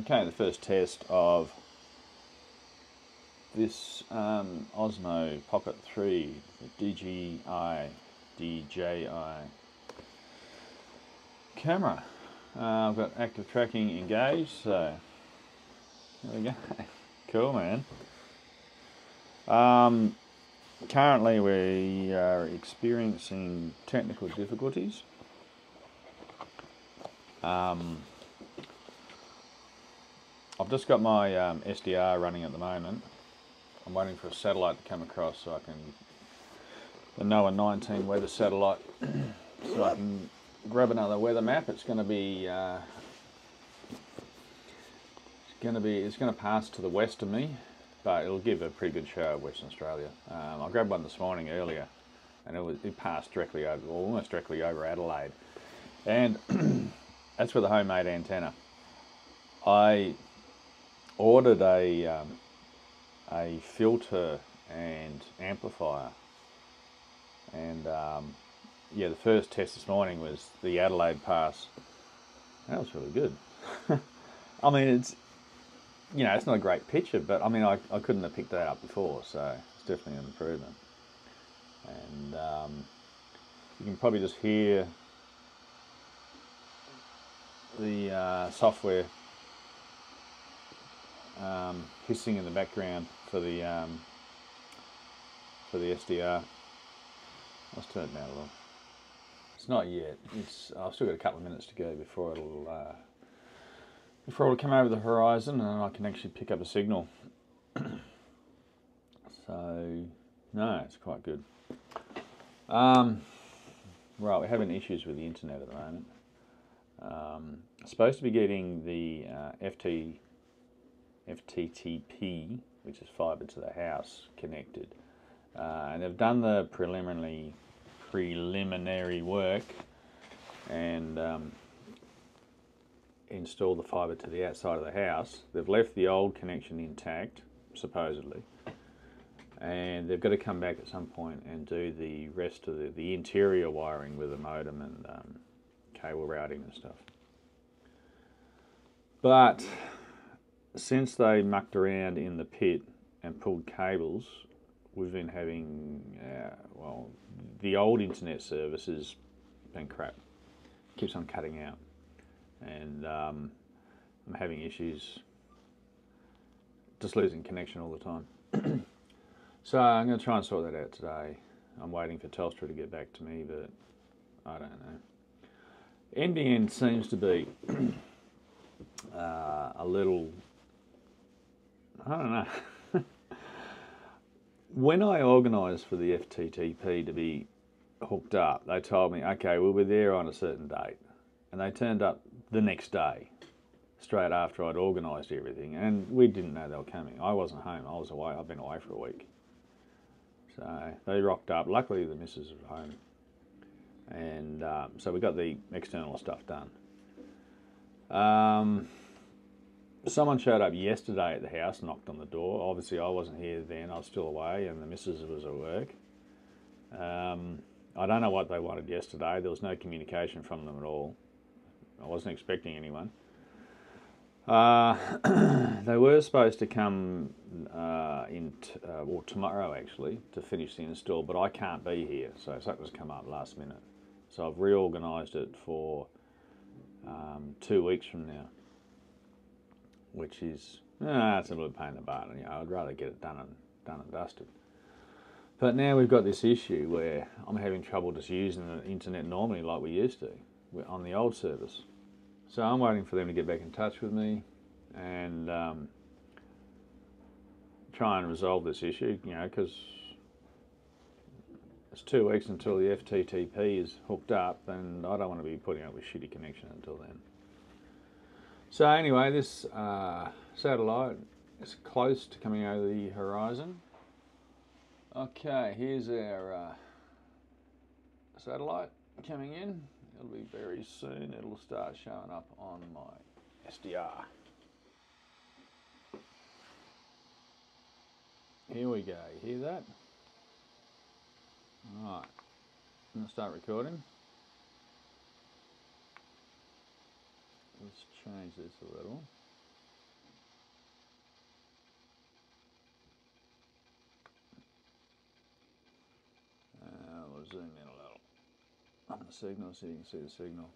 Okay, the first test of this Osmo Pocket 3, the DJI camera. I've got active tracking engaged, so there we go. Cool, man. Currently we are experiencing technical difficulties. I've just got my SDR running at the moment. I'm waiting for a satellite to come across so I can, the NOAA-19 weather satellite, so I can grab another weather map. It's going to be, it's going to pass to the west of me, but it'll give a pretty good show of Western Australia. I grabbed one this morning earlier, and it passed directly over, or almost directly over Adelaide, and that's with a homemade antenna. I ordered a filter and amplifier, and yeah, the first test this morning was the Adelaide pass. That was really good. I mean, it's, you know, it's not a great picture, but I mean, I couldn't have picked that up before, so it's definitely an improvement. And you can probably just hear the software hissing in the background for the SDR. Let's turn it down a little. It's not yet. It's, I've still got a couple of minutes to go before it'll come over the horizon and I can actually pick up a signal. So no, it's quite good. Right, we're having issues with the internet at the moment. Supposed to be getting the FTTP, which is fibre to the house, connected, and they've done the preliminary work and installed the fibre to the outside of the house. They've left the old connection intact, supposedly, and they've got to come back at some point and do the rest of the interior wiring with the modem and cable routing and stuff. But since they mucked around in the pit and pulled cables, we've been having, well, the old internet service has been crap. It keeps on cutting out. And I'm having issues just losing connection all the time. So I'm going to try and sort that out today. I'm waiting for Telstra to get back to me, but I don't know. NBN seems to be a little, I don't know. When I organised for the FTTP to be hooked up, they told me, okay, we'll be there on a certain date. And they turned up the next day, straight after I'd organised everything. And we didn't know they were coming. I wasn't home, I was away. I've been away for a week. So they rocked up. Luckily, the missus was home. And so we got the external stuff done. Someone showed up yesterday at the house, knocked on the door. Obviously, I wasn't here then. I was still away, and the missus was at work. I don't know what they wanted yesterday. There was no communication from them at all. I wasn't expecting anyone. They were supposed to come well, tomorrow actually, to finish the install, but I can't be here, so something's come up last minute. So I've reorganised it for 2 weeks from now, which is, it's a little pain in the butt. You know, I'd rather get it done and dusted. But now we've got this issue where I'm having trouble just using the internet normally like we used to on the old service. So I'm waiting for them to get back in touch with me and try and resolve this issue, you know, because it's 2 weeks until the FTTP is hooked up and I don't want to be putting up with shitty connection until then. So anyway, this satellite is close to coming over the horizon. Okay, here's our satellite coming in. It'll be very soon. It'll start showing up on my SDR. Here we go. You hear that? Alright. I'm going to start recording. Let's change this a little. the signal, so you can see the signal.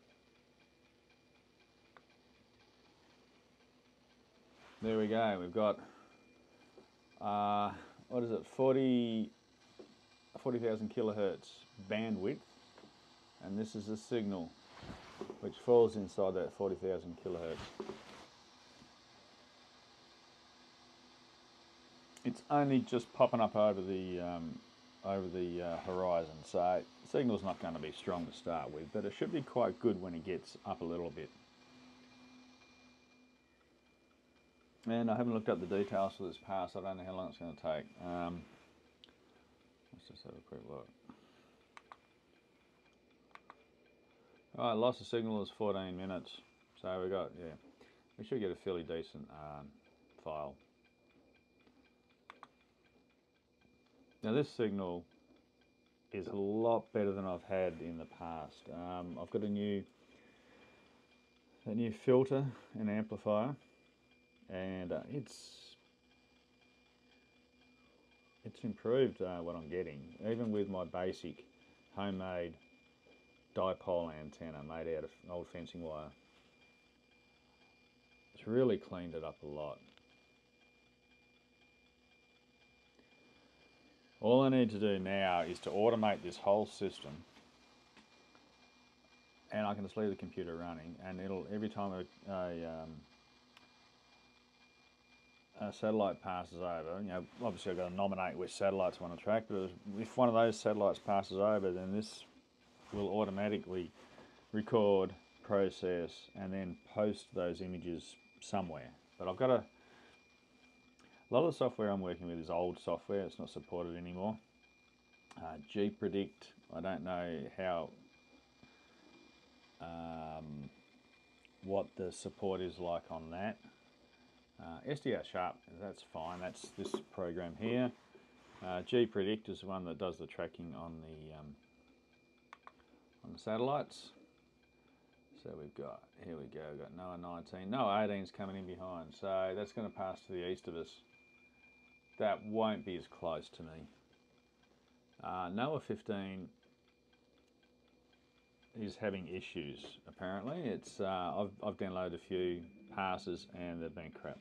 There we go, we've got, what is it, 40,000 kilohertz bandwidth, and this is the signal which falls inside that 40,000 kilohertz. It's only just popping up over the horizon, so the signal's not going to be strong to start with, but it should be quite good when it gets up a little bit. And I haven't looked up the details for this pass. I don't know how long it's going to take. Let's just have a quick look. Alright, loss of signal is 14 minutes. So we got, yeah, we should get a fairly decent file. Now this signal is a lot better than I've had in the past. I've got a new filter and amplifier. And it's improved what I'm getting, even with my basic homemade dipole antenna made out of old fencing wire. It's really cleaned it up a lot. All I need to do now is to automate this whole system, and I can just leave the computer running, and it'll, every time a satellite passes over, you know, obviously I've got to nominate which satellites I want to track, but if one of those satellites passes over, then this will automatically record, process, and then post those images somewhere. But I've got a lot of the software I'm working with is old software, it's not supported anymore. GPredict, I don't know how what the support is like on that. SDR Sharp, that's fine, that's this program here. GPredict is the one that does the tracking on the satellites. So we've got, here we go, we've got NOAA-19, NOAA-18's coming in behind, so that's going to pass to the east of us. That won't be as close to me. NOAA-15 is having issues, apparently. It's I've downloaded a few passes and they've been crap.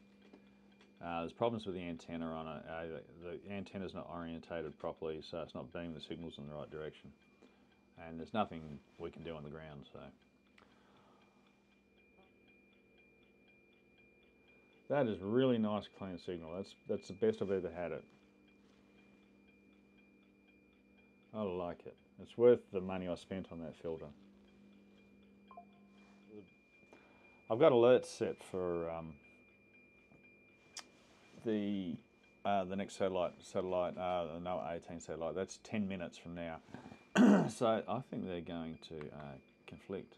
There's problems with the antenna on it. The antenna's not orientated properly, so it's not beaming the signals in the right direction. And there's nothing we can do on the ground, so. That is really nice, clean signal. That's the best I've ever had it. I like it. It's worth the money I spent on that filter. I've got alerts set for the next satellite the NOAA-18 satellite. That's 10 minutes from now. So I think they're going to conflict.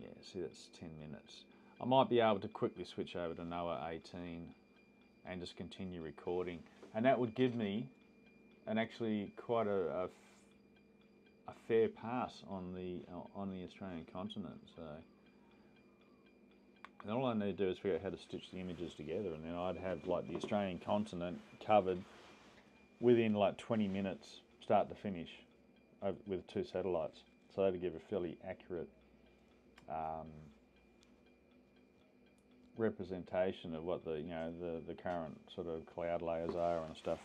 Yeah, see, that's 10 minutes. I might be able to quickly switch over to NOAA-18 and just continue recording. And that would give me and actually quite a fair pass on the Australian continent. So, and all I need to do is figure out how to stitch the images together, and then I'd have like the Australian continent covered within like 20 minutes, start to finish, with 2 satellites. So that'd give a fairly accurate representation of what the, you know, the current sort of cloud layers are and stuff.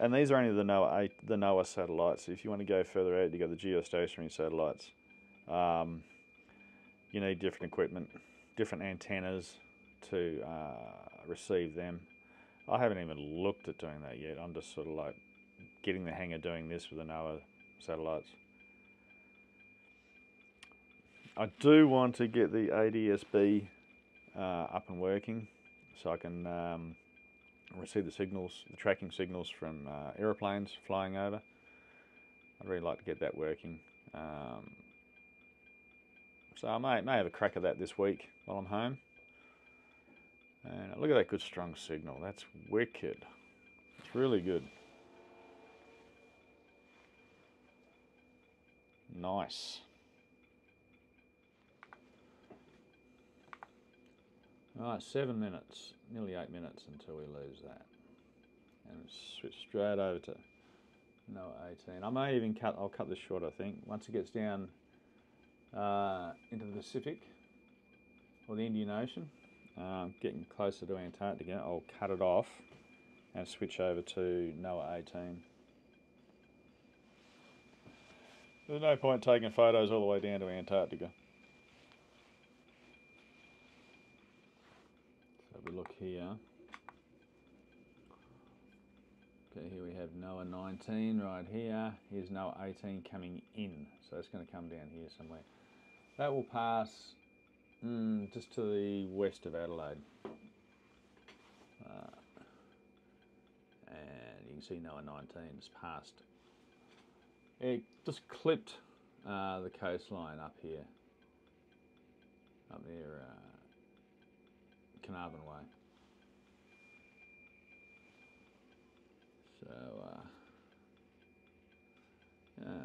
And these are only the NOAA satellites. If you want to go further out, you've got the geostationary satellites. You need different equipment, different antennas to receive them. I haven't even looked at doing that yet. I'm just sort of like getting the hang of doing this with the NOAA satellites. I do want to get the ADS-B up and working so I can receive the signals, the tracking signals from aeroplanes flying over. I'd really like to get that working. So I may have a crack at that this week while I'm home. And look at that good strong signal, that's wicked. It's really good. Nice. Alright, 7 minutes, nearly 8 minutes until we lose that. And switch straight over to NOAA-18. I may even cut, I'll cut this short, I think. Once it gets down into the Pacific or the Indian Ocean, getting closer to Antarctica, I'll cut it off and switch over to NOAA-18. There's no point taking photos all the way down to Antarctica. So we look here. Okay, here we have NOAA-19 right here. Here's NOAA-18 coming in, so it's going to come down here somewhere. That will pass just to the west of Adelaide. And you can see NOAA-19 has passed. It just clipped the coastline up here, up there, Carnarvon Way. So,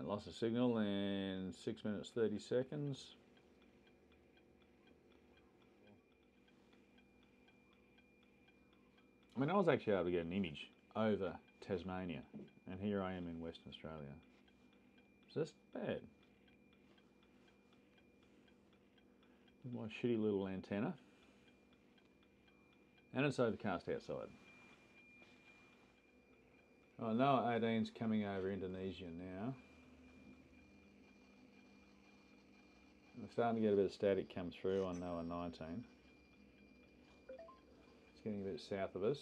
loss of signal in 6 minutes 30 seconds. I mean, I was actually able to get an image over Tasmania, and here I am in Western Australia. Is this bad? With my shitty little antenna. And it's overcast outside. Oh, NOAA-18's coming over Indonesia now. I'm starting to get a bit of static come through on NOAA-19. It's getting a bit south of us.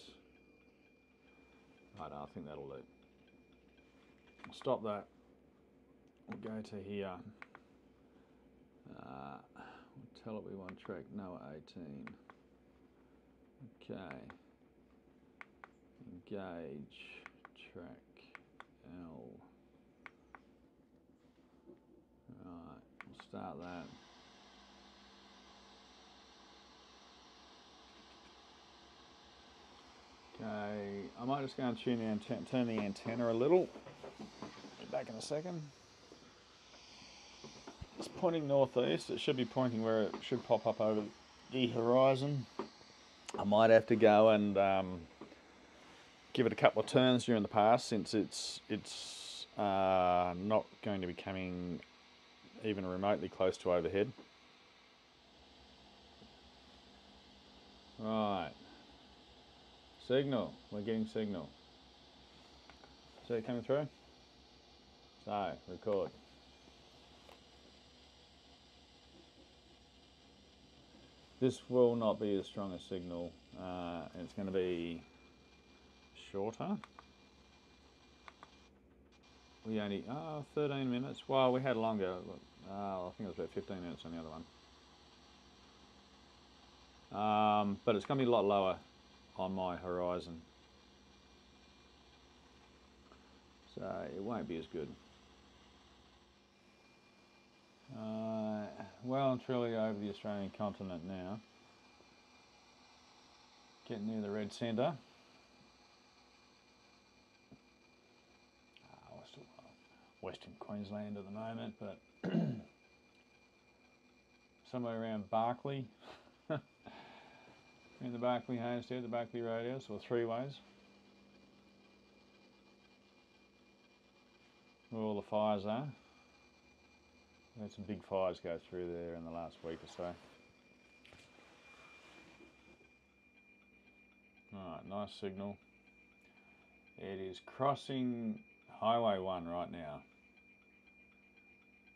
Right, I think that'll do. I'll stop that. We'll go to here. We'll tell it we want track NOAA-18. Okay. Engage. Track L. Right, we'll start that. Okay, I might just go and tune the antenna, turn the antenna a little. Be back in a second. It's pointing northeast. It should be pointing where it should pop up over the horizon. I might have to go and give it a couple of turns during the pass, since it's not going to be coming even remotely close to overhead. Right, signal. We're getting signal. See it coming through? So record. This will not be as strong a signal. It's going to be shorter. We only 13 minutes. Well, we had longer. I think it was about 15 minutes on the other one. But it's going to be a lot lower on my horizon, so it won't be as good. Well and truly over the Australian continent now. Getting near the red centre. Western Queensland at the moment, but somewhere around Barclay, in the Barclay Homestead, the Barclay Roadhouse, or Three Ways, where all the fires are. We had some big fires go through there in the last week or so. Alright, nice signal. It is crossing Highway 1 right now.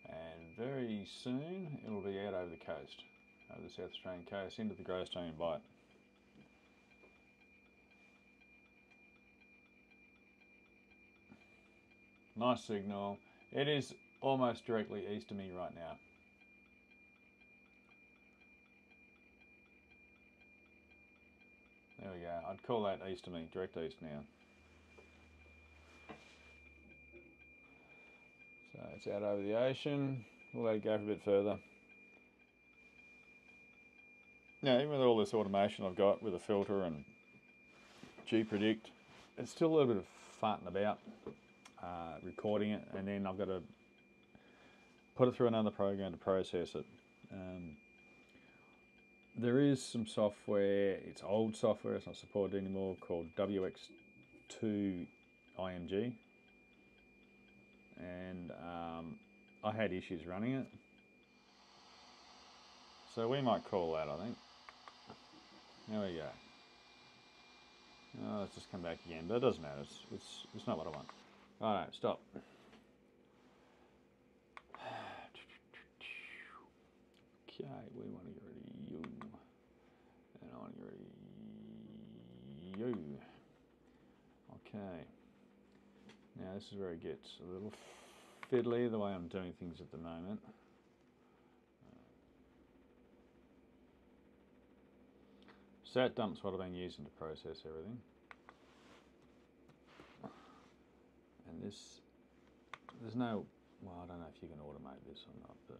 And very soon it will be out over the coast, over the South Australian coast, into the Greystone Bight. Nice signal. It is almost directly east of me right now. There we go. I'd call that east of me, direct east now. So it's out over the ocean. We'll let it go for a bit further. Now, even with all this automation I've got with a filter and GPredict, it's still a little bit of farting about recording it, and then I've got to put it through another program to process it. There is some software, it's old software, it's not supported anymore, called WX2IMG. and I had issues running it. So we might call that, I think. There we go. Oh, let's just come back again, but it doesn't matter. It's not what I want. All right, stop. Okay, we want to get rid of you, and I want to get rid of you. Okay. Now this is where it gets a little fiddly, the way I'm doing things at the moment. Sat dump's what I've been using to process everything. And this, there's no, well, I don't know if you can automate this or not, but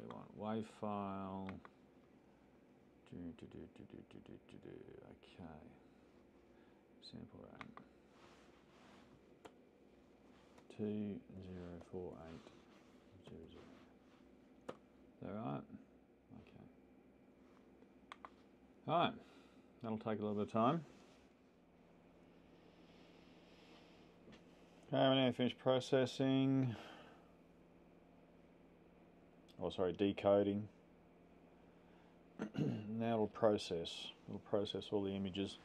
we want WAV file. Okay. Sample rate 204800. Is that right? Okay. Alright, that'll take a little bit of time. Okay, we're now finished processing. Oh, sorry, decoding. Now it'll process. It'll process all the images.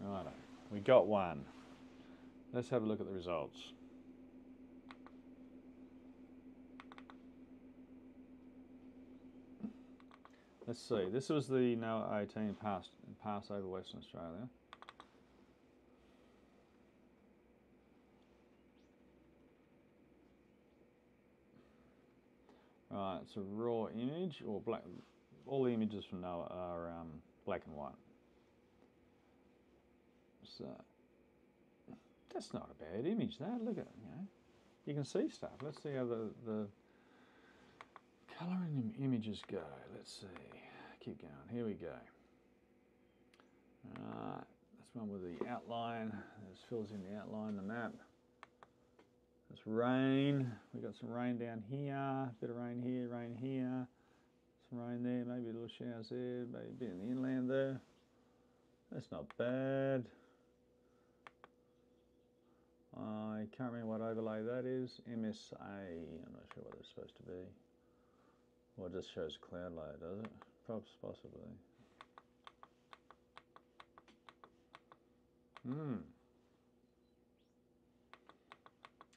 Righto, we got one. Let's have a look at the results. Let's see, this was the NOAA-18 pass over Western Australia. Right, it's a raw image, or black. All the images from NOAA are black and white. So, that's not a bad image, though. Look at it, you know. You can see stuff. Let's see how the colouring images go. Let's see. Keep going. Here we go. Alright, that's one with the outline. This fills in the outline, the map. That's rain. We got some rain down here. A bit of rain here, rain here. Some rain there, maybe a little showers there, maybe a bit in the inland there. That's not bad. I can't remember what overlay that is. MSA, I'm not sure what it's supposed to be. Well, it just shows cloud layer, does it? Perhaps, possibly.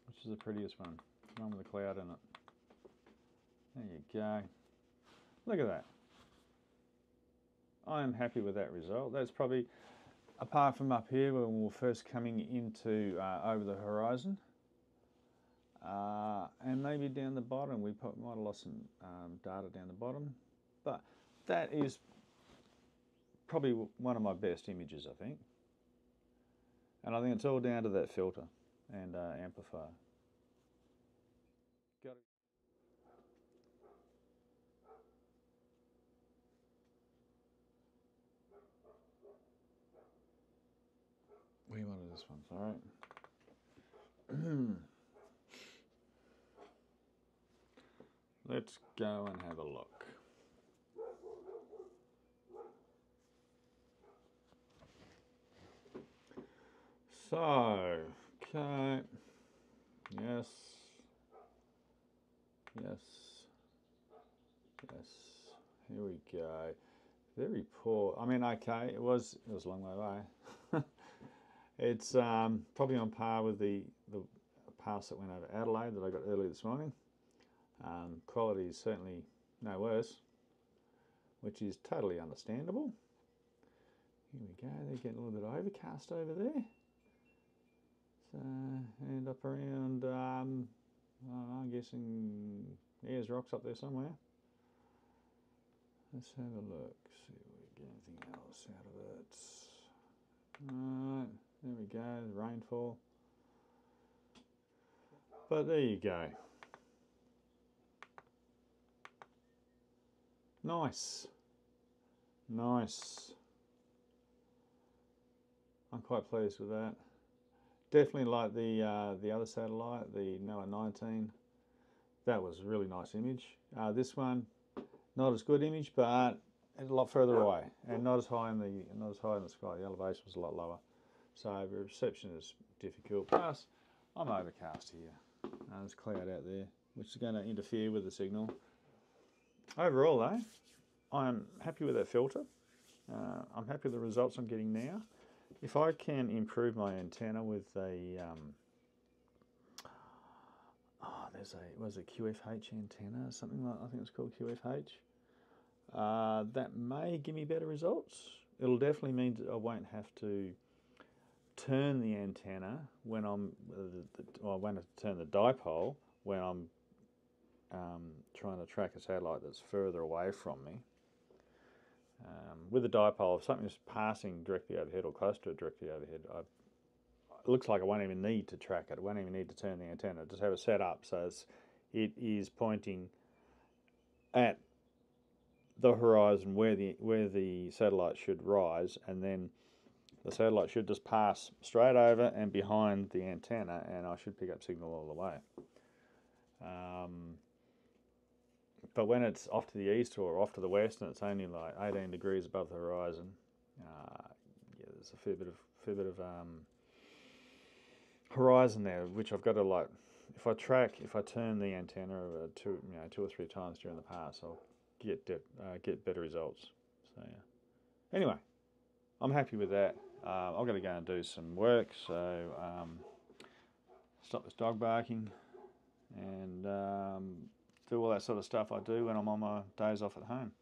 Which is the prettiest one? The one with the cloud in it. There you go. Look at that. I am happy with that result. That's probably, apart from up here when we were first coming into over the horizon, and maybe down the bottom, we might have lost some data down the bottom, but that is probably one of my best images, I think. And I think it's all down to that filter and amplifier. Got it. We wanted this one, all right. Let's go and have a look. So, okay. Yes. Yes. Yes. Here we go. Very poor. I mean, okay, it was a long way away. It's probably on par with the pass that went over Adelaide that I got earlier this morning. Quality is certainly no worse, which is totally understandable. Here we go, they're getting a little bit overcast over there. So, and up around, I'm guessing there's rocks up there somewhere. Let's have a look, see if we get anything else out of it. Alright, there we go, the rainfall. But there you go. Nice. Nice. I'm quite pleased with that. Definitely like the other satellite, the NOAA-19. that was a really nice image. This one, not as good image, but a lot further away and not as high in the sky. The elevation was a lot lower, so the reception is difficult. Plus, I'm overcast here. There's cloud out there, which is going to interfere with the signal. Overall, though, I'm happy with that filter. I'm happy with the results I'm getting now. If I can improve my antenna with a there's a QFH antenna, something like, I think it's called QFH. That may give me better results. It'll definitely mean that I won't have to turn the antenna when I'm, or I won't have to turn the dipole when I'm trying to track a satellite that's further away from me. With a dipole, if something's passing directly overhead or close to it directly overhead, it looks like I won't even need to track it. I won't even need to turn the antenna. I just have it set up so it is pointing at the horizon where the satellite should rise, and then the satellite should just pass straight over and behind the antenna, and I should pick up signal all the way. But when it's off to the east or off to the west and it's only like 18 degrees above the horizon, yeah, there's a fair bit of horizon there, which I've got to, like, if I turn the antenna two or three times during the pass, I'll get better results. So yeah. Anyway, I'm happy with that. I'm going to go and do some work, so stop this dog barking and do all that sort of stuff I do when I'm on my days off at home.